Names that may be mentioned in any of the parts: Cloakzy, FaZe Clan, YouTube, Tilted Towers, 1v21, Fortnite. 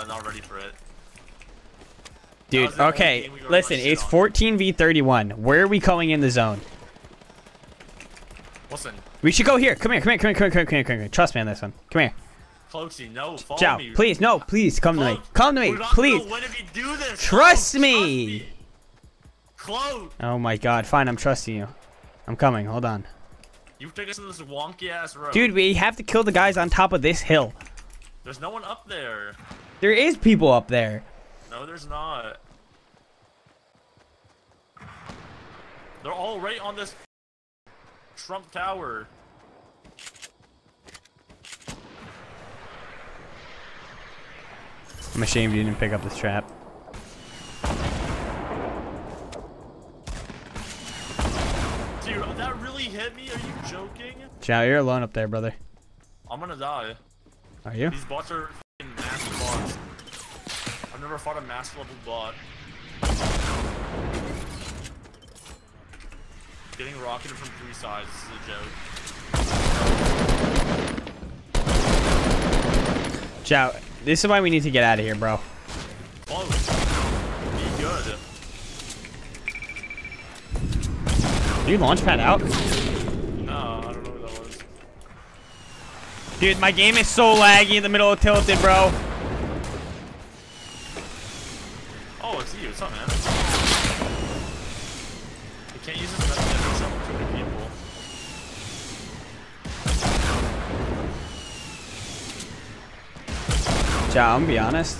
I'm not ready for it. Dude, okay, listen, it's 14v31. Where are we going in the zone? Listen. We should go here. Come here. Trust me on this one. Come here. Cloakzy, no, follow me. Please, no, please, come to me. Come to me, please. Trust me. Cloak. Oh my god, fine, I'm trusting you. I'm coming, hold on. You took us in this wonky ass road. Dude, we have to kill the guys on top of this hill. There's no one up there. There is people up there. No, there's not. They're all right on this Trump Tower. I'm ashamed you didn't pick up this trap. Dude, that really hit me? Are you joking? Chow, you're alone up there, brother. I'm gonna die. Are you? These bots are fucking massive bots. I've never fought a mass level bot. Getting rocketed from three sides is a joke. Chow, this is why we need to get out of here, bro. Oh, be good. Did you launch pad out? No, I don't know what that was. Dude, my game is so laggy in the middle of Tilted, bro. Oh, it's you. What's up, man? You can't use this method to summon too many people. Yeah, I'm gonna be honest.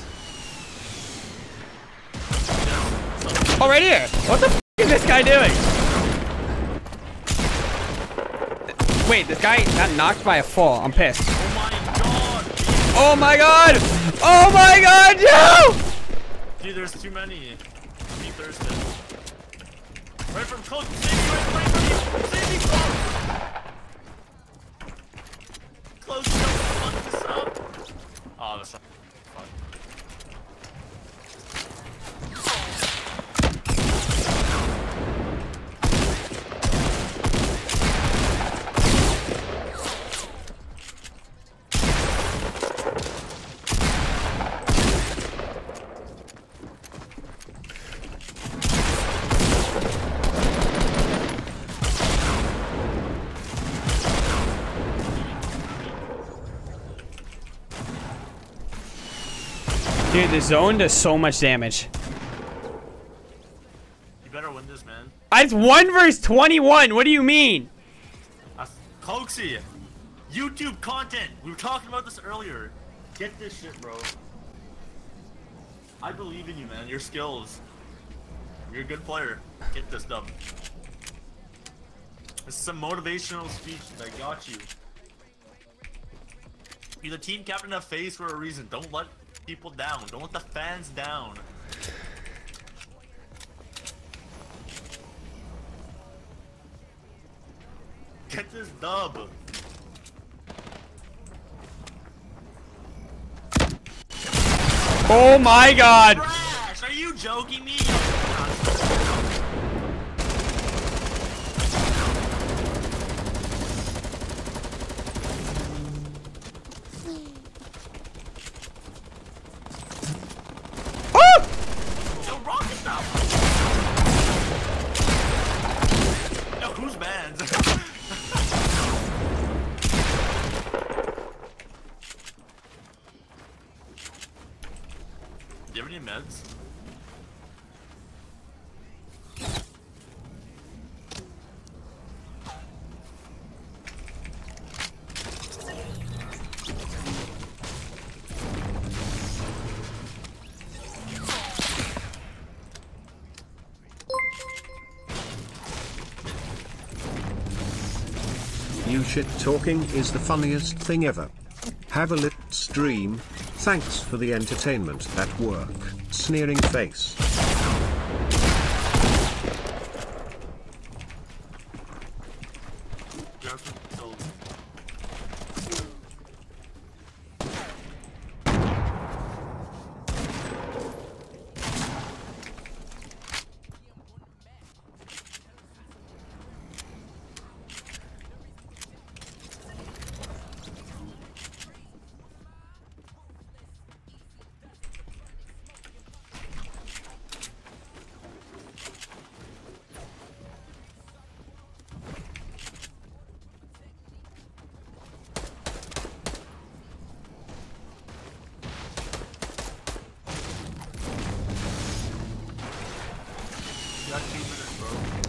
Oh, right here! What the f*** is this guy doing? Wait, this guy got knocked by a fall. I'm pissed. Oh my god! Oh my god! No! Dude, there's too many. Be thirsty. Right from Cloak. Save me, Cloak. Don't fuck this up. Oh, that's not. Dude, the zone does so much damage. You better win this, man. It's 1 versus 21. What do you mean? Cloakzy, YouTube content. We were talking about this earlier. Get this shit, bro. I believe in you, man. Your skills. You're a good player. Get this dub. This is some motivational speech that got you. You're the team captain of FaZe for a reason. Don't let people down. Don't let the fans down. Get this dub. Oh my god. Crash. Are you joking me? Do you have any meds? You shit talking is the funniest thing ever. Have a lit stream. Thanks for the entertainment at work. Sneering face.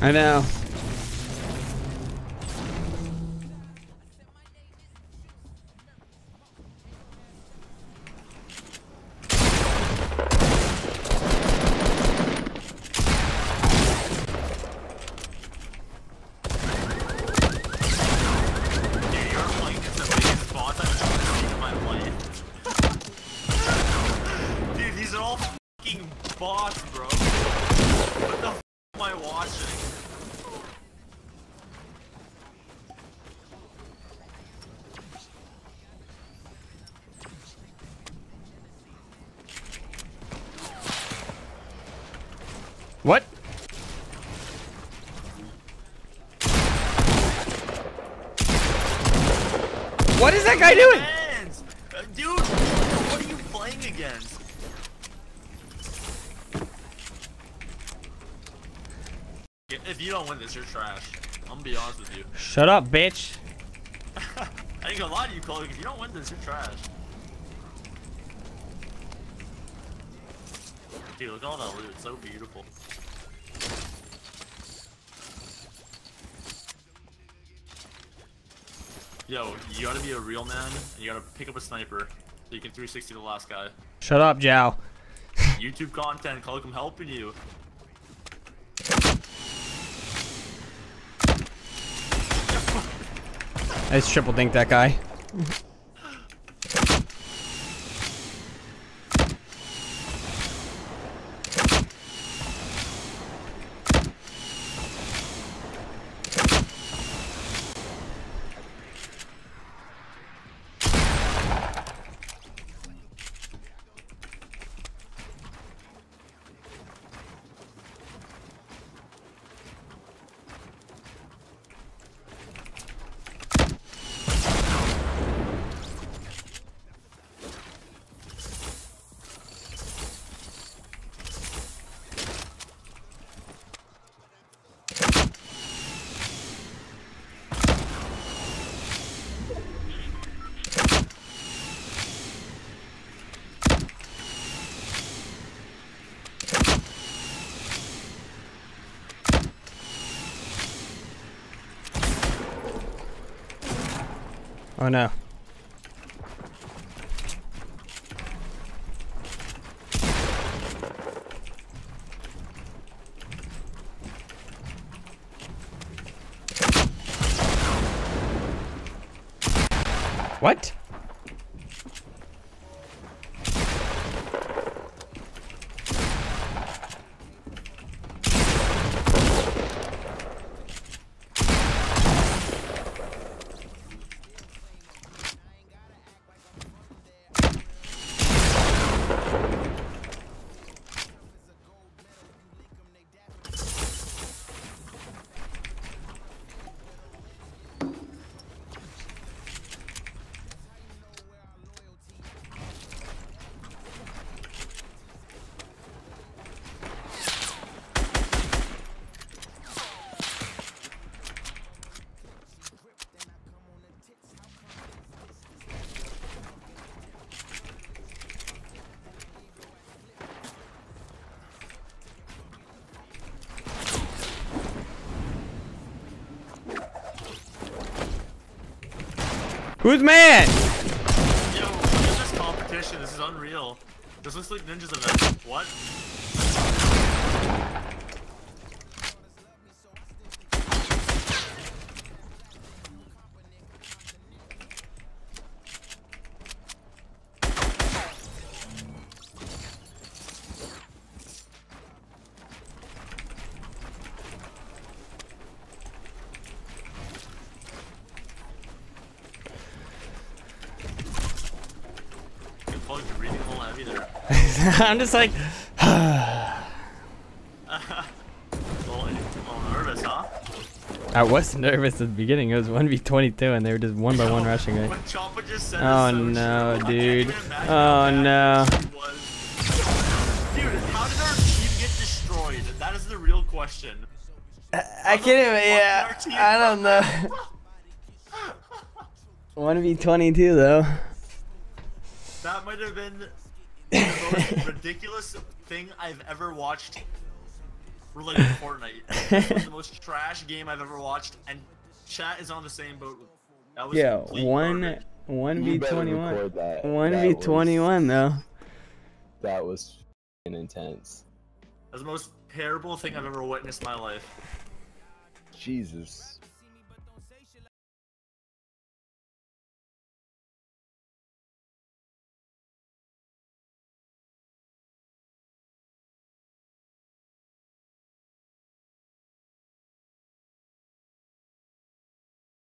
I know. What? What is that guy doing? Dude, what are you playing against? If you don't win this, you're trash. I'm gonna be honest with you. Shut up, bitch. I ain't gonna lie to you, Cloakzy. If you don't win this, you're trash. Dude, look at all that loot. It's so beautiful. Yo, you gotta be a real man, and you gotta pick up a sniper so you can 360 the last guy. Shut up, Jow. YouTube content, Cloak, I'm helping you. I just triple dinked that guy. Oh no. What? Who's mad? Yo, look at this competition. This is unreal. This looks like Ninja's event. What? I'm just like, nervous, huh? I was nervous at the beginning. It was 1v22, and they were just one by one rushing it. Oh no, dude! Oh no! Dude, how did our team get destroyed? That is the real question. I can't even. Yeah, I don't know. 1v22 though. That might have been the most ridiculous thing I've ever watched. related to Fortnite. This was the most trash game I've ever watched, and chat is on the same boat. That was yeah, one v 21 though. That was intense. That's the most terrible thing I've ever witnessed in my life. Jesus.